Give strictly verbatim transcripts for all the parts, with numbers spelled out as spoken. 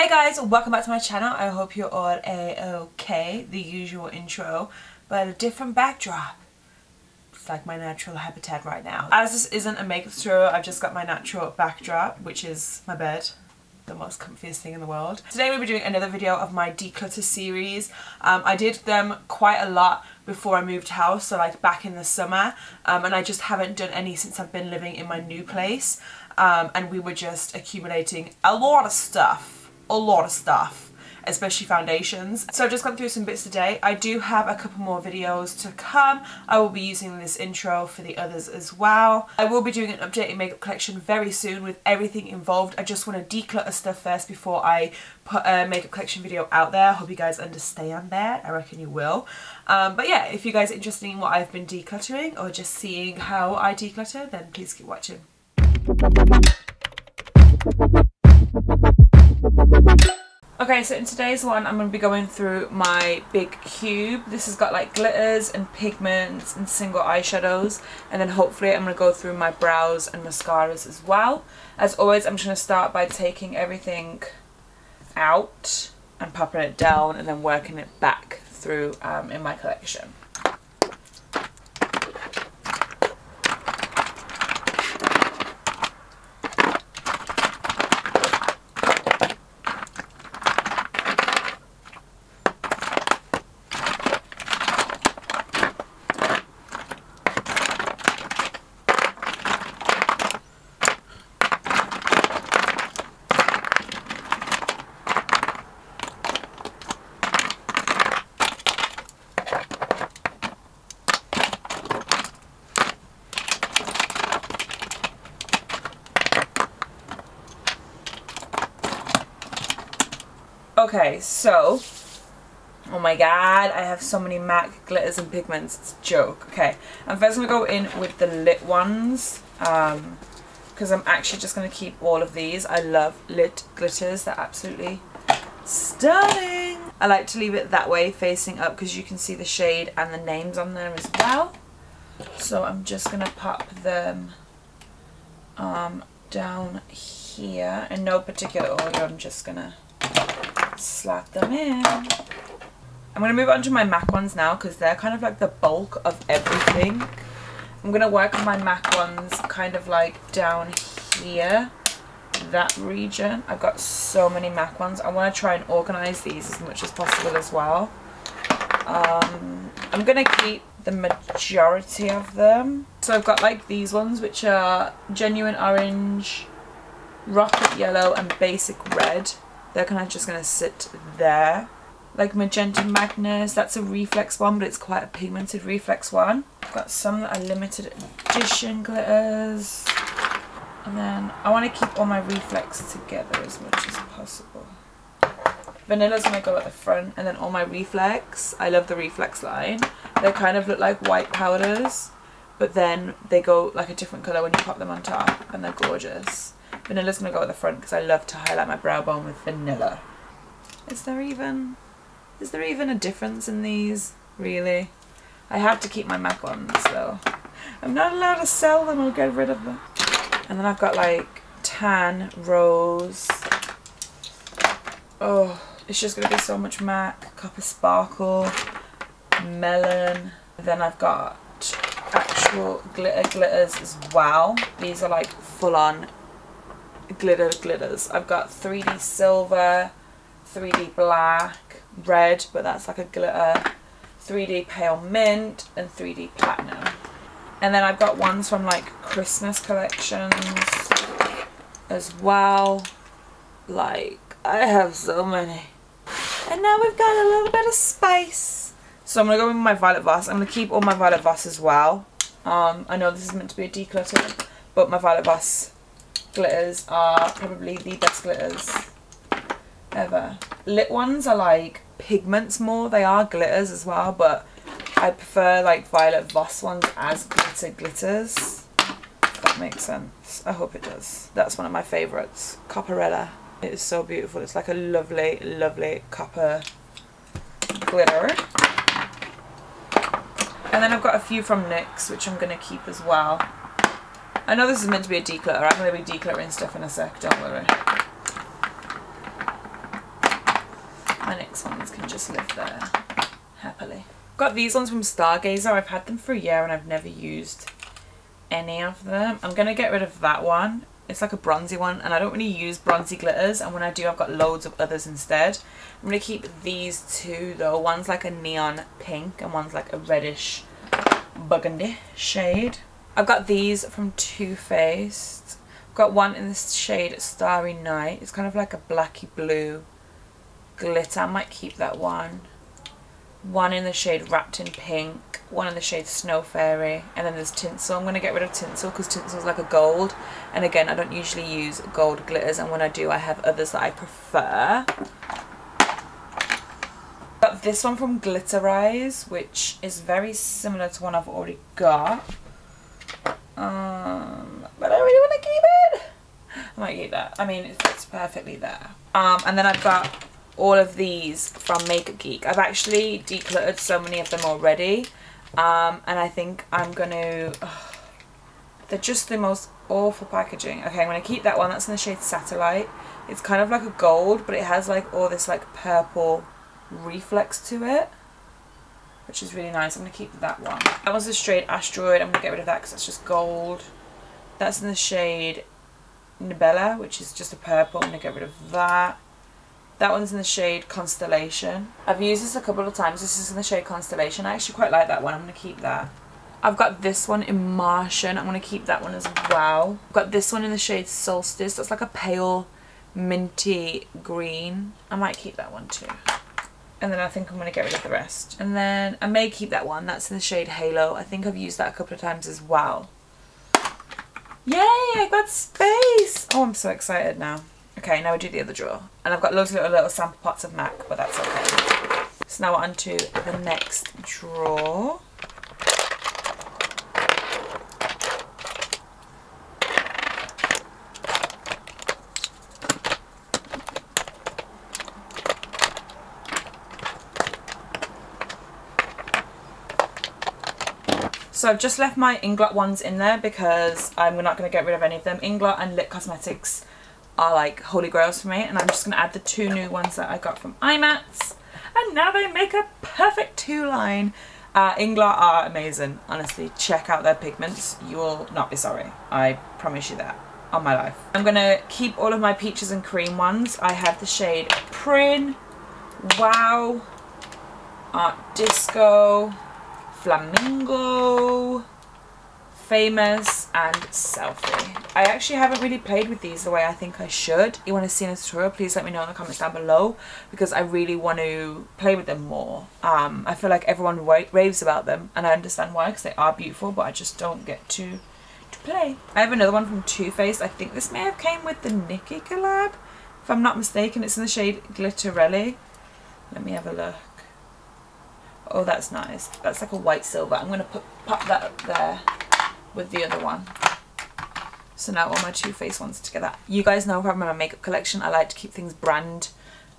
Hey guys, welcome back to my channel. I hope you're all a-okay. The usual intro, but a different backdrop. It's like my natural habitat right now. As this isn't a makeup tutorial, I've just got my natural backdrop, which is my bed. The most comfiest thing in the world. Today we'll be doing another video of my declutter series. Um, I did them quite a lot before I moved house, so like back in the summer, um, and I just haven't done any since I've been living in my new place, um, and we were just accumulating a lot of stuff. A lot of stuff, especially foundations. So I've just gone through some bits today. I do have a couple more videos to come. I will be using this intro for the others as well. I will be doing an updated makeup collection very soon with everything involved. I just want to declutter stuff first before I put a makeup collection video out there. I hope you guys understand that. I reckon you will. Um, but yeah, if you guys are interested in what I've been decluttering or just seeing how I declutter, then please keep watching. Okay, so in today's one I'm going to be going through my big cube. This has got like glitters and pigments and single eyeshadows, and then hopefully I'm going to go through my brows and mascaras as well. As always, I'm just going to start by taking everything out and popping it down and then working it back through um, in my collection. Okay, so, oh my god, I have so many MAC glitters and pigments, it's a joke. Okay, I'm first going to go in with the lit ones, um, because I'm actually just going to keep all of these. I love lit glitters, they're absolutely stunning. I like to leave it that way, facing up, because you can see the shade and the names on them as well. So I'm just going to pop them um, down here, in no particular order, I'm just going to slap them in. I'm going to move on to my MAC ones now because they're kind of like the bulk of everything. I'm going to work on my MAC ones kind of like down here, that region. I've got so many MAC ones. I want to try and organize these as much as possible as well. Um, I'm going to keep the majority of them. So I've got like these ones which are genuine orange, rocket yellow and basic red. They're kind of just going to sit there. Like Magenta Magnus, that's a reflex one, but it's quite a pigmented reflex one. I've got some that are limited edition glitters. And then I want to keep all my reflex together as much as possible. Vanilla's going to go at the front, and then all my reflex. I love the reflex line. They kind of look like white powders, but then they go like a different colour when you pop them on top, and they're gorgeous. Vanilla's going to go at the front because I love to highlight my brow bone with vanilla. Is there even, is there even a difference in these, really? I have to keep my MAC ones, so I'm not allowed to sell them or get rid of them. And then I've got like tan, rose. Oh, it's just going to be so much MAC. Copper Sparkle, melon. Then I've got actual glitter glitters as well. These are like full-on glitter glitters. I've got three D silver, three D black, red, but that's like a glitter, three D pale mint, and three D platinum. And then I've got ones from like Christmas collections as well. Like, I have so many. And now we've got a little bit of space. So I'm going to go with my Violet Voss. I'm going to keep all my Violet Voss as well. Um, I know this is meant to be a declutter, but my Violet Voss glitters are probably the best glitters ever. Lit ones are like pigments more. They are glitters as well, but I prefer like Violet Voss ones as glitter glitters. If that makes sense. I hope it does. That's one of my favourites. Copperella. It is so beautiful. It's like a lovely, lovely copper glitter. And then I've got a few from NYX, which I'm going to keep as well. I know this is meant to be a declutter. I'm going to be decluttering stuff in a sec, don't worry. NYX ones can just live there happily. Got these ones from Stargazer. I've had them for a year and I've never used any of them. I'm gonna get rid of that one. It's like a bronzy one and I don't really use bronzy glitters, and when I do I've got loads of others instead. I'm gonna keep these two though. One's like a neon pink and one's like a reddish burgundy shade. I've got these from Too Faced. I've got one in the shade Starry Night. It's kind of like a blacky blue glitter. I might keep that one. One in the shade Wrapped in Pink. One in the shade Snow Fairy, and then there's tinsel. I'm going to get rid of tinsel because tinsel is like a gold, and again I don't usually use gold glitters, and when I do I have others that I prefer. Got this one from Glitterize, which is very similar to one I've already got, um, but I really want to keep it. I might keep that. I mean, it fits perfectly there. Um, and then I've got all of these from Makeup Geek. I've actually decluttered so many of them already. Um, and I think I'm going to... Oh, they're just the most awful packaging. Okay, I'm going to keep that one. That's in the shade Satellite. It's kind of like a gold, but it has like all this like purple reflex to it, which is really nice. I'm going to keep that one. That one's a straight Asteroid. I'm going to get rid of that because that's just gold. That's in the shade Nibella, which is just a purple. I'm going to get rid of that. That one's in the shade Constellation. I've used this a couple of times. This is in the shade Constellation. I actually quite like that one. I'm going to keep that. I've got this one in Martian. I'm going to keep that one as well. I've got this one in the shade Solstice. That's like a pale minty green. I might keep that one too. And then I think I'm going to get rid of the rest. And then I may keep that one. That's in the shade Halo. I think I've used that a couple of times as well. Yay! I got space! Oh, I'm so excited now. Okay, now we do the other drawer. And I've got loads of little, little sample pots of MAC, but that's okay. So now we're on to the next drawer. So I've just left my Inglot ones in there because I'm not going to get rid of any of them. Inglot and Lit Cosmetics are like holy grails for me, and I'm just going to add the two new ones that I got from iMats, and now they make a perfect two line. Uh, Inglot are amazing, honestly. Check out their pigments, you will not be sorry. I promise you that on my life. I'm going to keep all of my peaches and cream ones. I have the shade Prin, Wow, Art Disco, Flamingo, Famous, and Selfie. I actually haven't really played with these the way I think I should. You want to see in a tutorial, please let me know in the comments down below, because I really want to play with them more. Um, I feel like everyone raves about them, and I understand why, because they are beautiful, but I just don't get to, to play. I have another one from Too Faced. I think this may have came with the Nikki collab, if I'm not mistaken. It's in the shade Glitterelli. Let me have a look. Oh, that's nice. That's like a white silver. I'm going to put, pop that up there with the other one. So now all my Too Faced ones together. You guys know from my makeup collection I like to keep things brand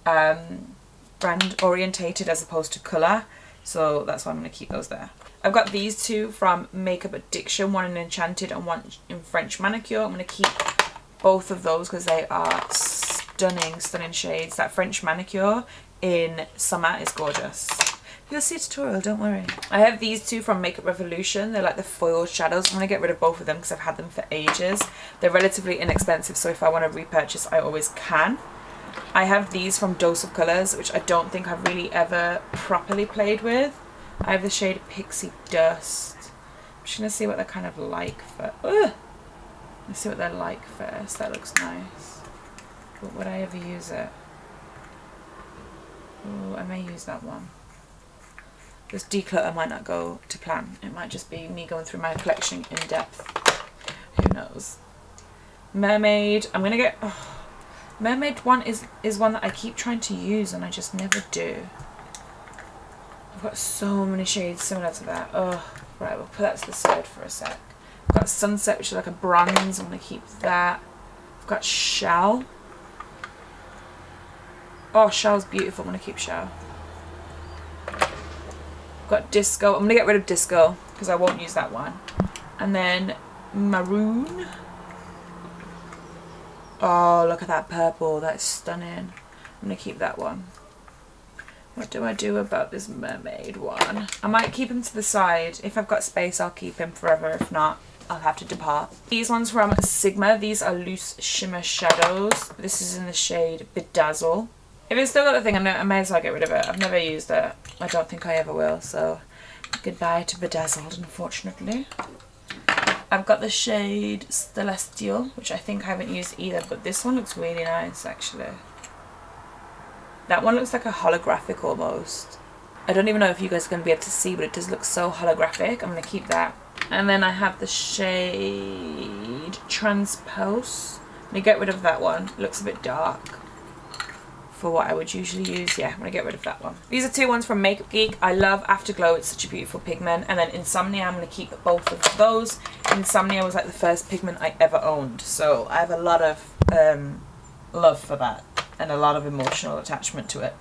um, brand orientated as opposed to colour, so that's why I'm going to keep those there. I've got these two from Makeup Addiction, one in Enchanted and one in French Manicure. I'm going to keep both of those because they are stunning, stunning shades. That French Manicure in Summer is gorgeous. You'll see a tutorial, don't worry. I have these two from Makeup Revolution. They're like the foiled shadows. I'm going to get rid of both of them because I've had them for ages. They're relatively inexpensive, so if I want to repurchase, I always can. I have these from Dose of Colors, which I don't think I've really ever properly played with. I have the shade Pixie Dust. I'm just going to see what they're kind of like first. Ugh! Let's see what they're like first. That looks nice. But would I ever use it? Oh, I may use that one. This declutter might not go to plan. It might just be me going through my collection in depth. Who knows? Mermaid. I'm going to get... Oh, mermaid one is, is one that I keep trying to use and I just never do. I've got so many shades similar to that. Oh, right, we'll put that to the side for a sec. I've got Sunset, which is like a bronze. I'm going to keep that. I've got Shell. Oh, Shell's beautiful. I'm going to keep Shell. Got Disco. I'm gonna get rid of Disco because I won't use that one. And then Maroon. Oh, look at that purple. That's stunning. I'm gonna keep that one. What do I do about this mermaid one? I might keep him to the side. If I've got space, I'll keep him forever. If not, I'll have to depart. These ones from Sigma. These are loose shimmer shadows. This is in the shade Bedazzle. If it's still got the thing, I may as well get rid of it. I've never used it. I don't think I ever will, so goodbye to Bedazzled, unfortunately. I've got the shade Celestial, which I think I haven't used either, but this one looks really nice, actually. That one looks like a holographic almost. I don't even know if you guys are going to be able to see, but it does look so holographic. I'm going to keep that. And then I have the shade Transpose. Let me get rid of that one. It looks a bit dark for what I would usually use. Yeah, I'm gonna get rid of that one. These are two ones from Makeup Geek. I love Afterglow, it's such a beautiful pigment. And then Insomnia, I'm gonna keep both of those. Insomnia was like the first pigment I ever owned, so I have a lot of um, love for that and a lot of emotional attachment to it.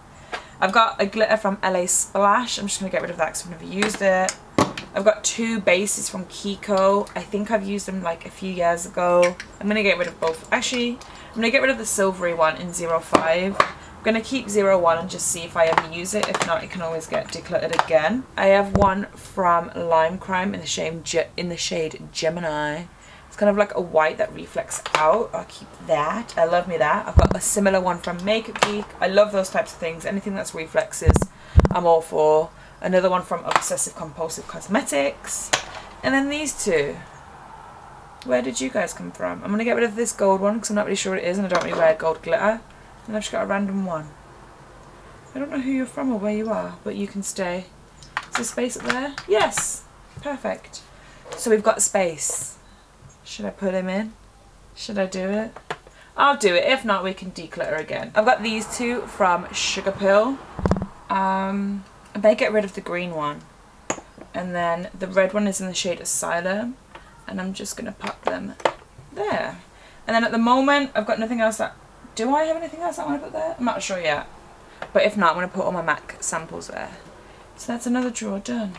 I've got a glitter from L A Splash. I'm just gonna get rid of that because I've never used it. I've got two bases from Kiko. I think I've used them like a few years ago. I'm gonna get rid of both. Actually, I'm gonna get rid of the silvery one in zero five. I'm going to keep zero one and just see if I ever use it. If not, it can always get decluttered again. I have one from Lime Crime in the shade, in the shade Gemini. It's kind of like a white that reflects out. I'll keep that. I love me that. I've got a similar one from Makeup Geek. I love those types of things. Anything that's reflexes, I'm all for. Another one from Obsessive Compulsive Cosmetics. And then these two. Where did you guys come from? I'm going to get rid of this gold one because I'm not really sure what it is and I don't really wear gold glitter. And I've just got a random one. I don't know who you're from or where you are, but you can stay. Is there space up there? Yes! Perfect. So we've got space. Should I put him in? Should I do it? I'll do it. If not, we can declutter again. I've got these two from Sugar Pill. Um, I may get rid of the green one. And then the red one is in the shade Asylum. And I'm just going to pop them there. And then at the moment, I've got nothing else that... Do I have anything else I want to put there? I'm not sure yet. But if not, I'm going to put all my MAC samples there. So that's another drawer done.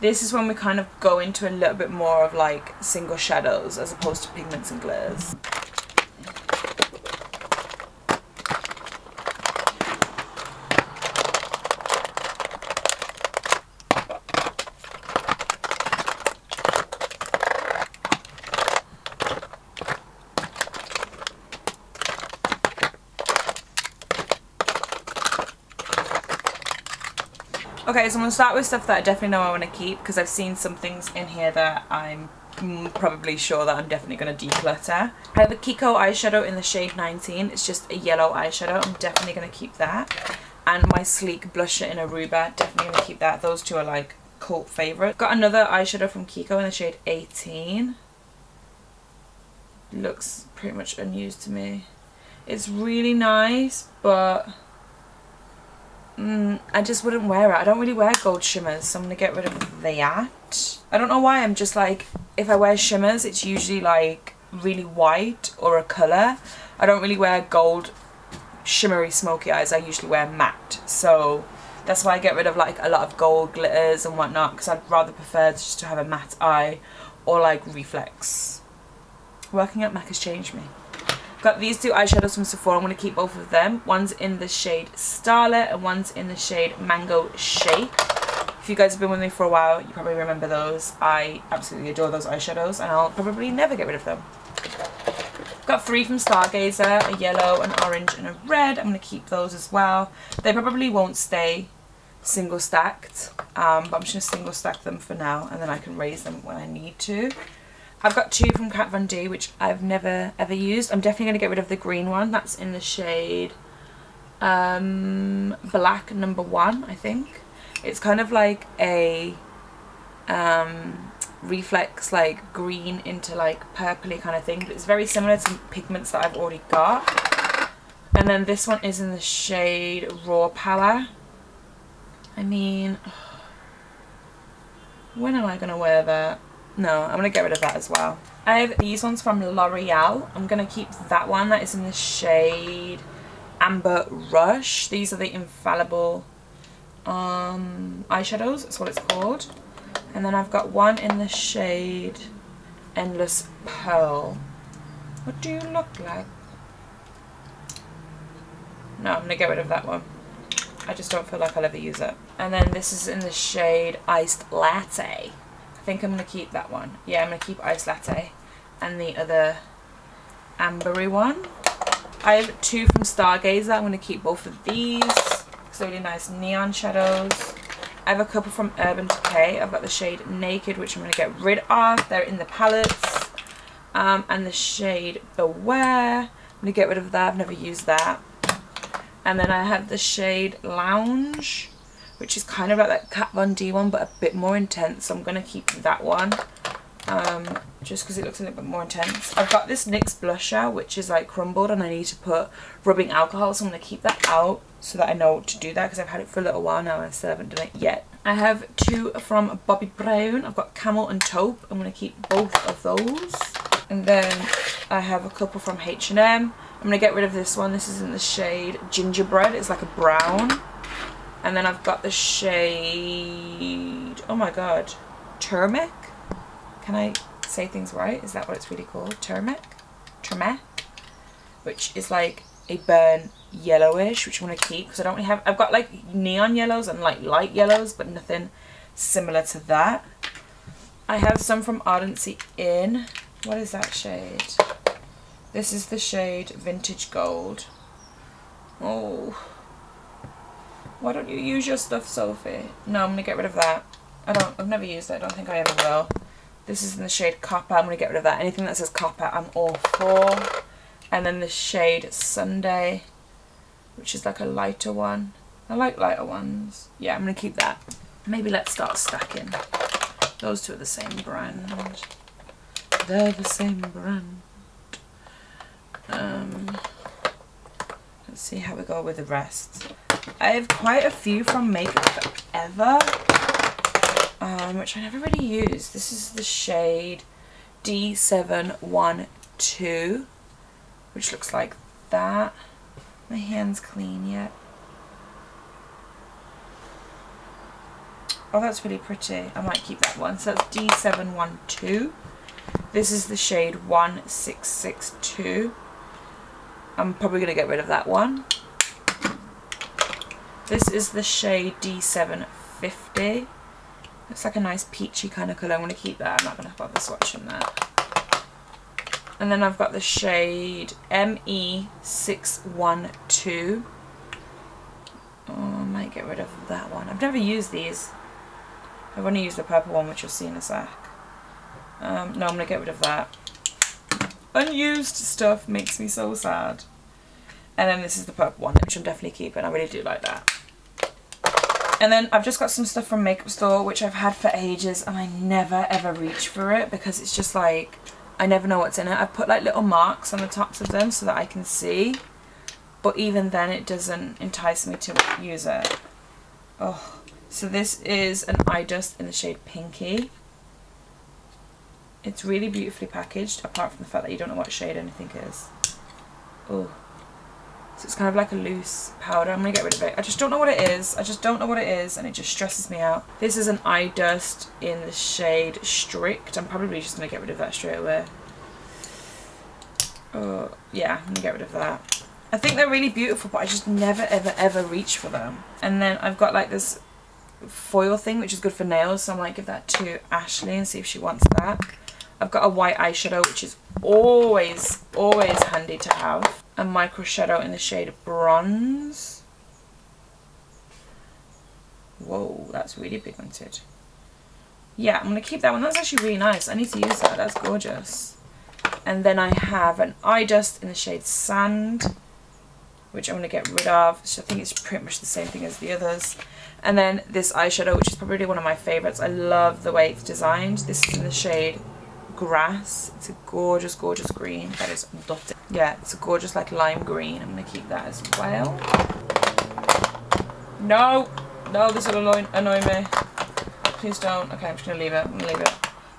This is when we kind of go into a little bit more of like single shadows as opposed to pigments and glitters. Okay, so I'm going to start with stuff that I definitely know I want to keep because I've seen some things in here that I'm probably sure that I'm definitely going to declutter. I have a Kiko eyeshadow in the shade nineteen. It's just a yellow eyeshadow. I'm definitely going to keep that. And my Sleek blusher in Aruba. Definitely going to keep that. Those two are like cult favourites. Got another eyeshadow from Kiko in the shade eighteen. Looks pretty much unused to me. It's really nice, but... Mm, I just wouldn't wear it. I don't really wear gold shimmers, so I'm going to get rid of that. I don't know why, I'm just like, if I wear shimmers, it's usually like really white or a colour. I don't really wear gold shimmery smoky eyes, I usually wear matte. So that's why I get rid of like a lot of gold glitters and whatnot, because I'd rather prefer just to have a matte eye or like reflex. Working at MAC has changed me. Got these two eyeshadows from Sephora. I'm going to keep both of them. One's in the shade Starlet and one's in the shade Mango Shake. If you guys have been with me for a while, you probably remember those. I absolutely adore those eyeshadows and I'll probably never get rid of them. Got three from Stargazer, a yellow, an orange and a red. I'm going to keep those as well. They probably won't stay single stacked, um, but I'm just going to single stack them for now and then I can raise them when I need to. I've got two from Kat Von D, which I've never, ever used. I'm definitely going to get rid of the green one. That's in the shade um, Black Number One, I think. It's kind of like a um, reflex, like green into like purpley kind of thing. But it's very similar to pigments that I've already got. And then this one is in the shade Raw Power. I mean, when am I going to wear that? No, I'm going to get rid of that as well. I have these ones from L'Oreal. I'm going to keep that one. That is in the shade Amber Rush. These are the Infallible um, eyeshadows. That's what it's called. And then I've got one in the shade Endless Pearl. What do you look like? No, I'm going to get rid of that one. I just don't feel like I'll ever use it. And then this is in the shade Iced Latte. I think I'm going to keep that one. Yeah, I'm going to keep Iced Latte and the other ambery one. I have two from Stargazer. I'm going to keep both of these. It's really nice neon shadows. I have a couple from Urban Decay. I've got the shade Naked, which I'm going to get rid of. They're in the palettes. Um, and the shade Beware. I'm going to get rid of that. I've never used that. And then I have the shade Lounge, which is kind of like that Kat Von D one, but a bit more intense. So I'm going to keep that one, um, just because it looks a little bit more intense. I've got this NYX blusher, which is like crumbled, and I need to put rubbing alcohol. So I'm going to keep that out so that I know to do that, because I've had it for a little while now and I still haven't done it yet. I have two from Bobbi Brown. I've got Camel and Taupe. I'm going to keep both of those. And then I have a couple from H and M. I'm going to get rid of this one. This is in the shade Gingerbread. It's like a brown. And then I've got the shade... oh my god. Turmeric? Can I say things right? Is that what it's really called? Turmeric? Turmeric? Which is like a burnt yellowish, which I'm going to keep because I don't really have... I've got like neon yellows and like light yellows, but nothing similar to that. I have some from Ardency Inn. What is that shade? This is the shade Vintage Gold. Oh. Why don't you use your stuff, Sophie? No, I'm going to get rid of that. I don't, I've never used it. I don't think I ever will. This is in the shade Copper. I'm going to get rid of that. Anything that says Copper, I'm all for. And then the shade Sunday, which is like a lighter one. I like lighter ones. Yeah, I'm going to keep that. Maybe let's start stacking. Those two are the same brand. They're the same brand. Um, let's see how we go with the rest. I have quite a few from Makeup Forever, um, which I never really use. This is the shade D seven one two, which looks like that. My hand's clean yet. Oh, that's really pretty. I might keep that one. So that's D seven one two. This is the shade one six six two. I'm probably going to get rid of that one. This is the shade D seven fifty. Looks like a nice peachy kind of colour. I'm going to keep that. I'm not going to bother swatching that. And then I've got the shade M E six one two. Oh, I might get rid of that one. I've never used these. I've only used the purple one, which you'll see in a sec. Um, no, I'm going to get rid of that. Unused stuff makes me so sad. And then this is the purple one, which I'm definitely keeping. I really do like that. And then I've just got some stuff from Makeup Store, which I've had for ages, and I never ever reach for it because it's just like, I never know what's in it. I've put like little marks on the tops of them so that I can see, but even then it doesn't entice me to use it. Oh, so this is an eye dust in the shade Pinky. It's really beautifully packaged, apart from the fact that you don't know what shade anything is. Oh, so it's kind of like a loose powder. I'm going to get rid of it. I just don't know what it is. I just don't know what it is, and it just stresses me out. This is an eye dust in the shade Strict. I'm probably just going to get rid of that straight away. Oh, yeah, I'm going to get rid of that. I think they're really beautiful, but I just never, ever, ever reach for them. And then I've got like this foil thing, which is good for nails, so I might give that to Ashley and see if she wants that. I've got a white eyeshadow, which is always, always handy to have. A micro shadow in the shade Bronze. Whoa, that's really pigmented. Yeah, I'm going to keep that one. That's actually really nice. I need to use that. That's gorgeous. And then I have an eye dust in the shade Sand, which I'm going to get rid of. So I think it's pretty much the same thing as the others. And then this eyeshadow, which is probably one of my favourites. I love the way it's designed. This is in the shade Grass. It's a gorgeous, gorgeous green that is dotted. Yeah, it's a gorgeous like lime green. I'm going to keep that as well. No! No, this will annoy, annoy me. Please don't. Okay, I'm just going to leave it. I'm going to leave it.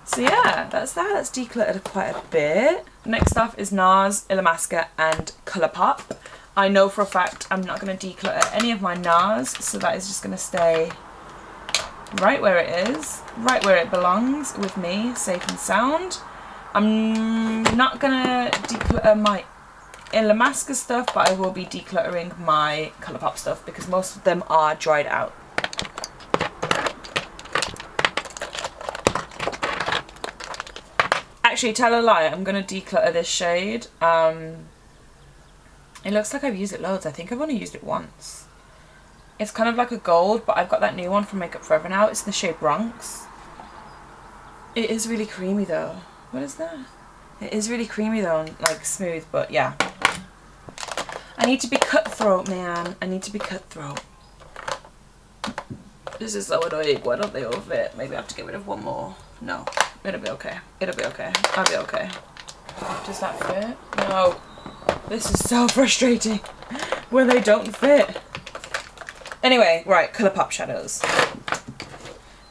So yeah, that's that. That's decluttered quite a bit. Next up is NARS, Illamasqua and Colourpop. I know for a fact I'm not going to declutter any of my NARS, so that is just going to stay right where it is, right where it belongs with me, safe and sound. I'm not going to declutter my Illamasqua stuff, but I will be decluttering my Colourpop stuff because most of them are dried out. Actually, tell a lie, I'm going to declutter this shade. Um, it looks like I've used it loads. I think I've only used it once. It's kind of like a gold, but I've got that new one from Makeup Forever now. It's the shade Bronx. It is really creamy though. What is that? It is really creamy though and like smooth, but yeah. I need to be cutthroat, man. I need to be cutthroat. This is so annoying. Why don't they all fit? Maybe I have to get rid of one more. No. It'll be okay. It'll be okay. I'll be okay. Does that fit? No. This is so frustrating when they don't fit. Anyway, right, Colourpop shadows.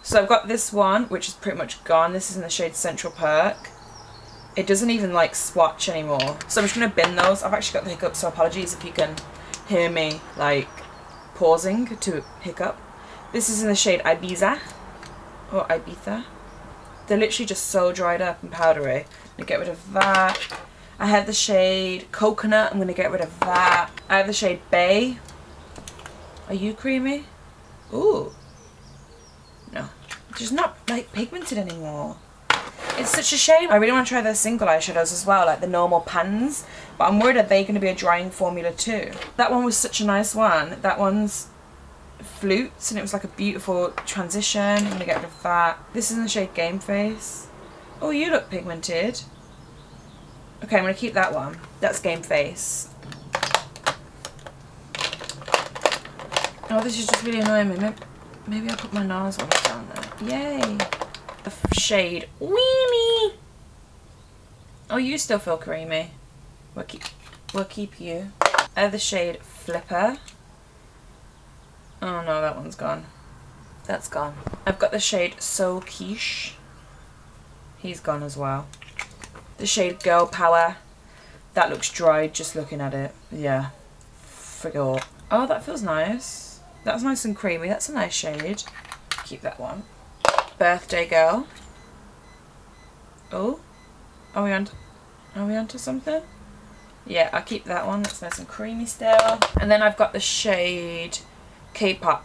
So I've got this one, which is pretty much gone. This is in the shade Central Perk. It doesn't even like swatch anymore. So I'm just gonna bin those. I've actually got the hiccup, so apologies if you can hear me like pausing to hiccup. This is in the shade Ibiza or Ibiza. They're literally just so dried up and powdery. I'm gonna get rid of that. I have the shade Coconut. I'm gonna get rid of that. I have the shade Bay. Are you creamy? Ooh. No. It's just not like pigmented anymore. It's such a shame. I really want to try the single eyeshadows as well, like the normal pans. But I'm worried, are they going to be a drying formula too? That one was such a nice one. That one's Flutes, and it was like a beautiful transition. I'm going to get rid of that. This is in the shade Game Face. Oh, you look pigmented. Okay, I'm going to keep that one. That's Game Face. Oh, this is just really annoying me. Maybe I'll put my NARS one down there. Yay! The shade Weenie! Oh, you still feel creamy. We'll keep, we'll keep you. I have the shade Flipper. Oh no, that one's gone. That's gone. I've got the shade So Quiche. He's gone as well. The shade Girl Power. That looks dried just looking at it. Yeah. Frigor. Oh, that feels nice. That's nice and creamy. That's a nice shade. Keep that one. Birthday Girl. Oh, are we on? Are we onto something? Yeah, I'll keep that one. That's nice and creamy still. And then I've got the shade K-pop,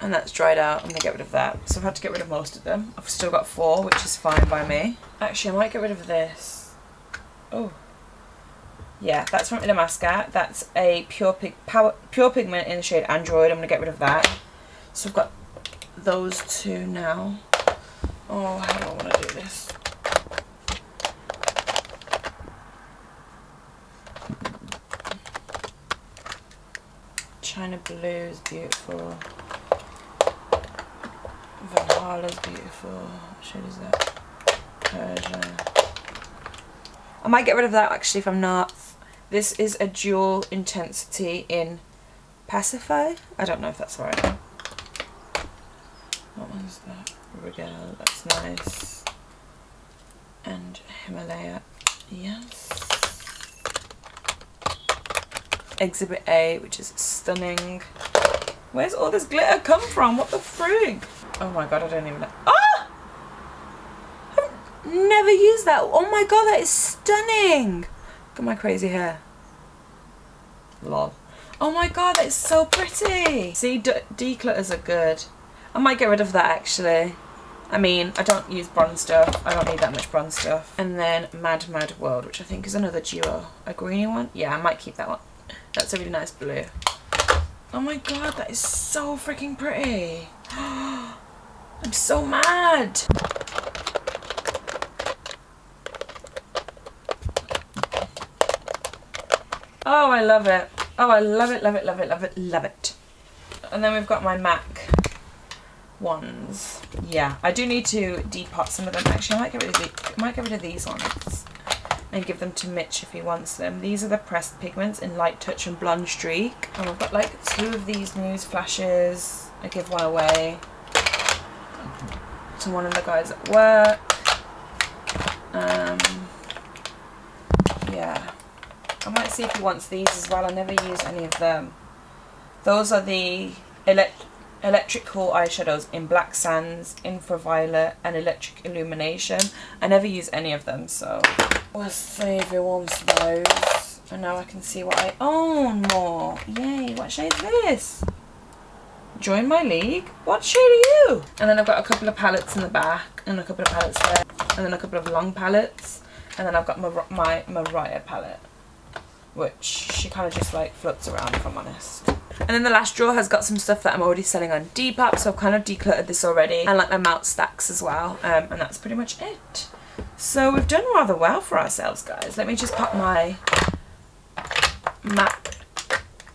and that's dried out. I'm gonna get rid of that. So I've had to get rid of most of them. I've still got four, which is fine by me. Actually, I might get rid of this. Oh. Yeah, that's from Illamasqua. That's a pure pig power, pure pigment in the shade Android. I'm gonna get rid of that. So I've got those two now. Oh, how do I want to do this? China Blue is beautiful. Valhalla is beautiful. What shade is that? Persia. I might get rid of that actually if I'm not. This is a dual intensity in Pacify. I don't know if that's right. What one's that? Regal, that's nice. And Himalaya, yes. Exhibit A, which is stunning. Where's all this glitter come from? What the frig? Oh my god, I don't even know. Ah! I've never used that. Oh my god, that is stunning. Look at my crazy hair. Lol. Oh my god, that is so pretty. See, declutters are good. I might get rid of that actually. I mean, I don't use bronze stuff. I don't need that much bronze stuff. And then Mad Mad World, which I think is another duo. A greeny one? Yeah, I might keep that one. That's a really nice blue. Oh my god, that is so freaking pretty. I'm so mad. Oh, I love it. Oh, I love it, love it, love it, love it, love it. And then we've got my MAC ones. Yeah, I do need to depot some of them. Actually, I might get rid of these, I might get rid of these ones and give them to Mitch if he wants them. These are the pressed pigments in Light Touch and Blonde Streak. And I've got like two of these news flashes. I give one away to one of the guys at work. Um, yeah. I might see if he wants these as well. I never use any of them. Those are the elect electric cool eyeshadows in Black Sands, Infraviolet and Electric Illumination. I never use any of them, so We'll see if he wants those. And now I can see what I own more. Yay, what shade is this? Join my league? What shade are you? And then I've got a couple of palettes in the back, and a couple of palettes there, and then a couple of long palettes, and then I've got my, my Mariah palette, which she kind of just like floats around, if I'm honest. And then the last drawer has got some stuff that I'm already selling on Depop, so I've kind of decluttered this already, and like my melt stacks as well, um, and that's pretty much it. So we've done rather well for ourselves, guys. Let me just pop my MAC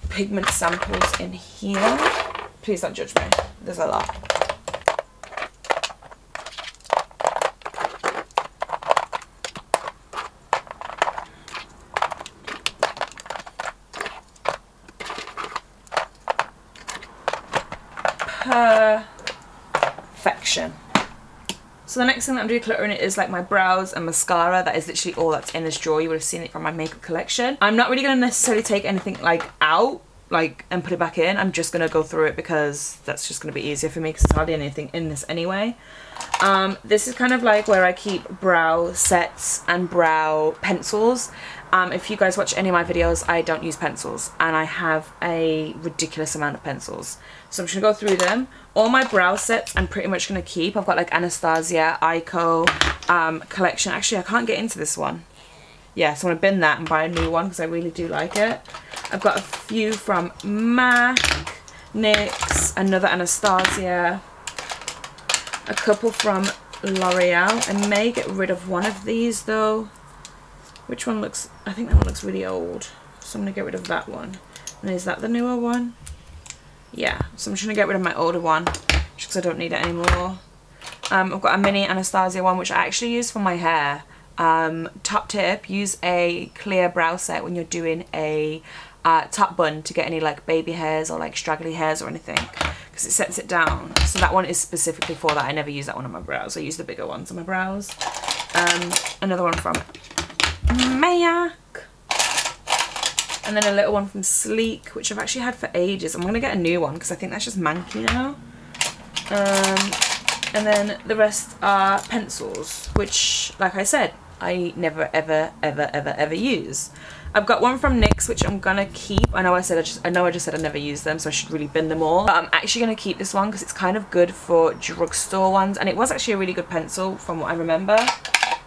pigment samples in here. Please don't judge me, there's a lot. Perfection. So the next thing that I'm decluttering it is like my brows and mascara. That is literally all that's in this drawer. You would have seen it from my makeup collection. I'm not really going to necessarily take anything like out like and put it back in. I'm just going to go through it because that's just going to be easier for me because there's hardly anything in this anyway. Um, this is kind of like where I keep brow sets and brow pencils. Um, if you guys watch any of my videos, I don't use pencils and I have a ridiculous amount of pencils. So I'm just going to go through them. All my brow sets I'm pretty much going to keep. I've got like Anastasia, Ico, um, collection. Actually, I can't get into this one. Yeah, so I'm going to bin that and buy a new one because I really do like it. I've got a few from MAC, NYX, another Anastasia, a couple from L'Oreal. I may get rid of one of these though. Which one looks, I think that one looks really old. So I'm going to get rid of that one. And is that the newer one? Yeah. So I'm just going to get rid of my older one. Just because I don't need it anymore. Um, I've got a mini Anastasia one, which I actually use for my hair. Um, top tip, use a clear brow set when you're doing a uh, top bun to get any like baby hairs or like straggly hairs or anything. Because it sets it down. So that one is specifically for that. I never use that one on my brows. I use the bigger ones on my brows. Um, another one from MAC, and then a little one from Sleek, which I've actually had for ages. I'm going to get a new one because I think that's just manky now. Um, and then the rest are pencils, which, like I said, I never, ever, ever, ever, ever use. I've got one from NYX, which I'm going to keep. I know I said I, just, I know I just said I never use them, so I should really bin them all. But I'm actually going to keep this one because it's kind of good for drugstore ones, and it was actually a really good pencil from what I remember.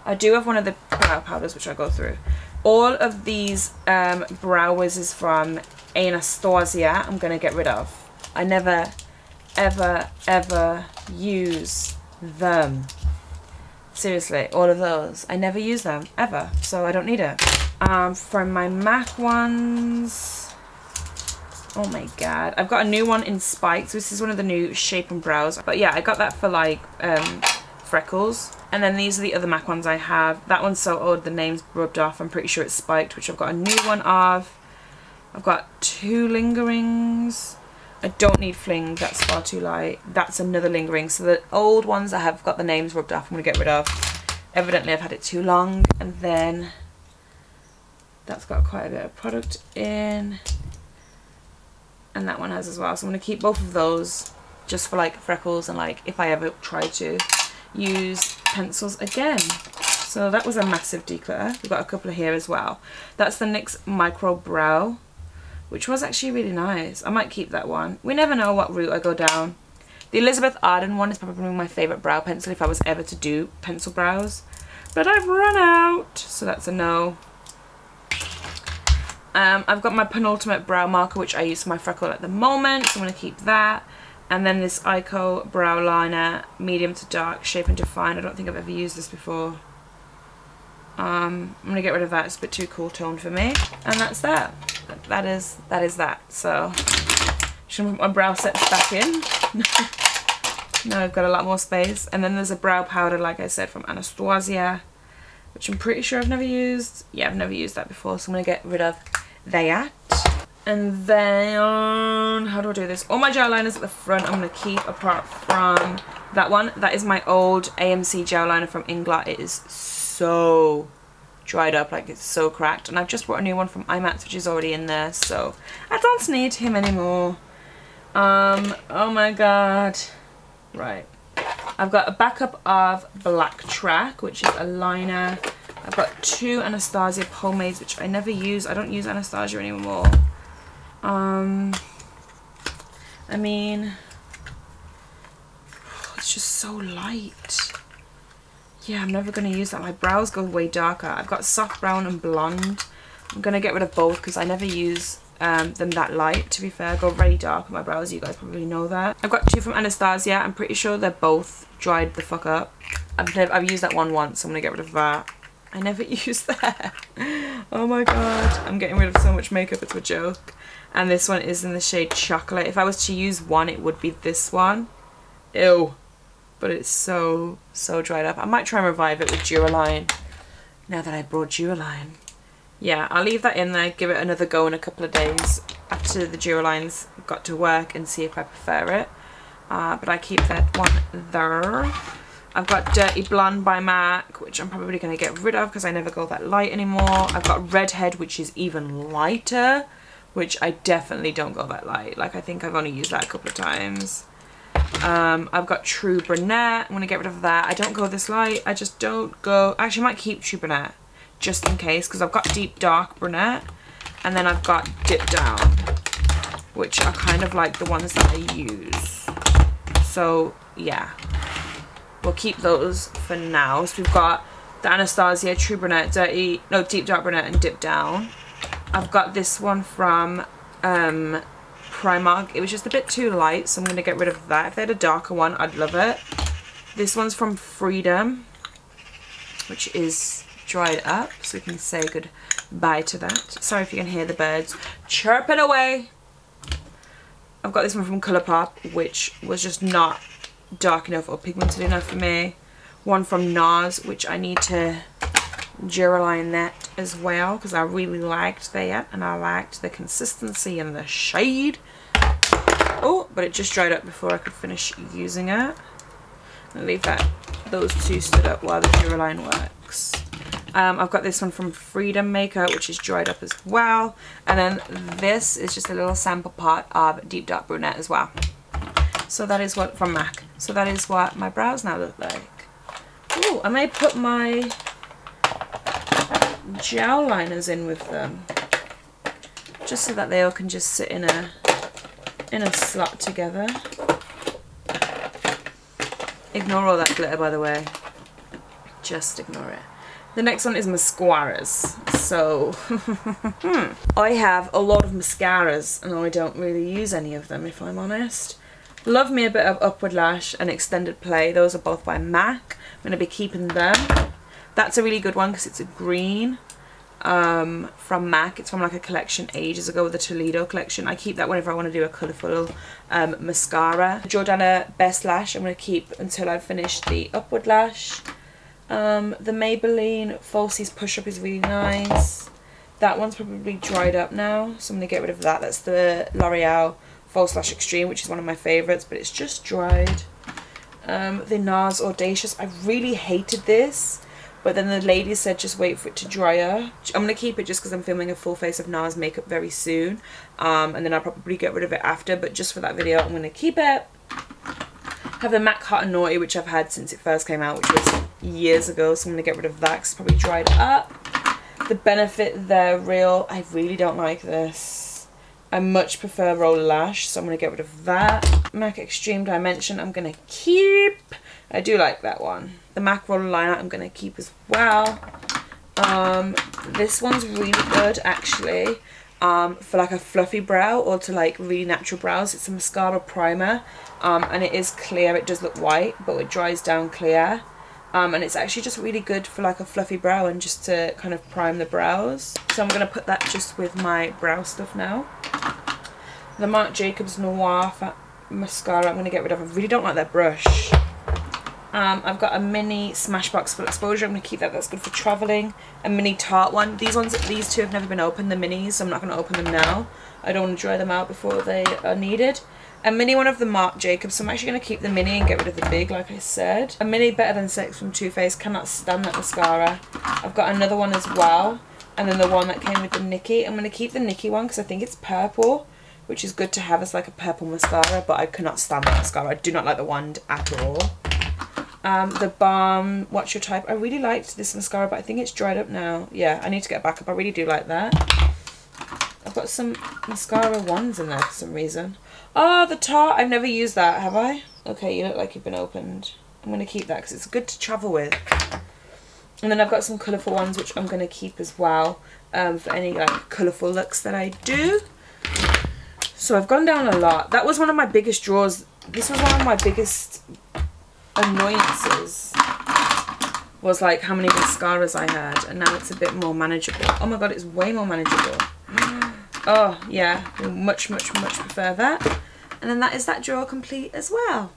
I do have one of the brow powders, which I'll go through. All of these um, brow whizzes from Anastasia, I'm going to get rid of. I never, ever, ever use them. Seriously, all of those. I never use them, ever, so I don't need it. Um, from my MAC ones... Oh my god. I've got a new one in Spikes. This is one of the new shape and brows. But yeah, I got that for like... Um, freckles. And then these are the other MAC ones I have. That one's so old the name's rubbed off. I'm pretty sure it's Spiked, which I've got a new one of. I've got two Lingerings. I don't need Fling, that's far too light. That's another Lingering. So the old ones I have got the names rubbed off, I'm going to get rid of. Evidently I've had it too long. And then that's got quite a bit of product in. And that one has as well. So I'm going to keep both of those just for like freckles and like if I ever try to use pencils again. So that was a massive declutter. We've got a couple here as well. That's the NYX Micro Brow, which was actually really nice. I might keep that one. We never know what route I go down. The Elizabeth Arden one is probably my favourite brow pencil if I was ever to do pencil brows. But I've run out, so that's a no. Um, I've got my penultimate brow marker, which I use for my freckle at the moment, so I'm going to keep that. And then this Ico Brow Liner, medium to dark, shape and define. I don't think I've ever used this before. Um, I'm going to get rid of that. It's a bit too cool toned for me. And that's that. That is that. Is that. So, should I put my brow sets back in? Now I've got a lot more space. And then there's a brow powder, like I said, from Anastasia, which I'm pretty sure I've never used. Yeah, I've never used that before, so I'm going to get rid of that. And then, how do I do this? All my gel liners at the front I'm going to keep apart from that one. That is my old A M C gel liner from Inglot. It is so dried up, like it's so cracked. And I've just bought a new one from iMats, which is already in there. So, I don't need him anymore. Um, oh my god. Right. I've got a backup of Black Track, which is a liner. I've got two Anastasia pomades, which I never use. I don't use Anastasia anymore. Um, I mean, it's just so light. Yeah, I'm never going to use that. My brows go way darker. I've got soft brown and blonde. I'm going to get rid of both because I never use um, them that light, to be fair. I go really dark on my brows. You guys probably know that. I've got two from Anastasia. I'm pretty sure they're both dried the fuck up. I've, I've used that one once, so I'm going to get rid of that. I never use that. Oh my god. I'm getting rid of so much makeup, it's a joke. And this one is in the shade Chocolate. If I was to use one, it would be this one. Ew. But it's so, so dried up. I might try and revive it with Duraline, now that I brought Duraline. Yeah, I'll leave that in there, give it another go in a couple of days after the Duraline's got to work and see if I prefer it. Uh, but I keep that one there. I've got Dirty Blonde by MAC, which I'm probably going to get rid of because I never go that light anymore. I've got Redhead, which is even lighter, which I definitely don't go that light. Like, I think I've only used that a couple of times. Um, I've got True Brunette. I'm going to get rid of that. I don't go this light. I just don't go... Actually, I might keep True Brunette just in case, because I've got Deep Dark Brunette, and then I've got Dip Down, which are kind of like the ones that I use. So, yeah. We'll keep those for now. So we've got the Anastasia, True Brunette, Dirty... No, Deep Dark Brunette and Dip Down. I've got this one from... Um, Primark. It was just a bit too light, so I'm going to get rid of that. If they had a darker one, I'd love it. This one's from Freedom, which is dried up, so we can say goodbye to that. Sorry if you can hear the birds chirping away. I've got this one from Colourpop, which was just not dark enough or pigmented enough for me. One from NARS, which I need to Duraline that as well, because I really liked that and I liked the consistency and the shade. Oh, but it just dried up before I could finish using it. I'll leave that, those two stood up while the Duraline works. Um, I've got this one from Freedom Maker, which is dried up as well. And then this is just a little sample part of Deep Dark Brunette as well. So that is what, from MAC. So that is what my brows now look like. Oh, I may put my gel liners in with them, just so that they all can just sit in a in a slot together. Ignore all that glitter, by the way, just ignore it. The next one is mascaras. So I have a lot of mascaras and I don't really use any of them, if I'm honest. Love me a bit of Upward Lash and Extended Play. Those are both by MAC. I'm going to be keeping them. That's a really good one because it's a green um, from MAC. It's from like a collection ages ago, with the Toledo collection. I keep that whenever I want to do a colourful um, mascara. Jordana Best Lash I'm going to keep until I finish the Upward Lash. Um, the Maybelline Falsies Push Up is really nice. That one's probably dried up now, so I'm going to get rid of that. That's the L'Oreal False Lash Extreme, which is one of my favourites, but it's just dried. Um, the NARS Audacious. I really hated this, but then the lady said just wait for it to dry up. I'm going to keep it just because I'm filming a full face of NARS makeup very soon. Um, and then I'll probably get rid of it after. But just for that video, I'm going to keep it. I have the MAC Hot and Naughty, which I've had since it first came out, which was years ago. So I'm going to get rid of that because it's probably dried up. The Benefit They're Real. I really don't like this. I much prefer Roll Lash. So I'm going to get rid of that. MAC Extreme Dimension I'm going to keep. I do like that one. The MAC Roller Liner I'm going to keep as well. Um, this one's really good, actually, um, for like a fluffy brow or to like really natural brows. It's a mascara primer, um, and it is clear. It does look white, but it dries down clear. Um, and it's actually just really good for like a fluffy brow and just to kind of prime the brows. So I'm going to put that just with my brow stuff now. The Marc Jacobs Noir Mascara I'm going to get rid of. I really don't like that brush. Um, I've got a mini Smashbox Full Exposure. I'm going to keep that. That's good for travelling. A mini Tarte one. These ones, these two have never been opened, the minis, so I'm not going to open them now. I don't want to dry them out before they are needed. A mini one of the Marc Jacobs. So I'm actually going to keep the mini and get rid of the big, like I said. A mini Better Than Sex from Too Faced. Cannot stand that mascara. I've got another one as well. And then the one that came with the Nikki. I'm going to keep the Nikki one because I think it's purple, which is good to have as like a purple mascara. But I cannot stand that mascara. I do not like the wand at all. Um, the balm, What's Your Type? I really liked this mascara, but I think it's dried up now. Yeah, I need to get back up. I really do like that. I've got some mascara ones in there for some reason. Ah, oh, the Tarte. I've never used that, have I? Okay, you look like you've been opened. I'm going to keep that because it's good to travel with. And then I've got some colourful ones, which I'm going to keep as well um, for any like colourful looks that I do. So I've gone down a lot. That was one of my biggest drawers. This was one of my biggest annoyances, was like how many mascaras I had, and now it's a bit more manageable. Oh my god, it's way more manageable. Oh yeah, much much much prefer that. And then that is that drawer complete as well.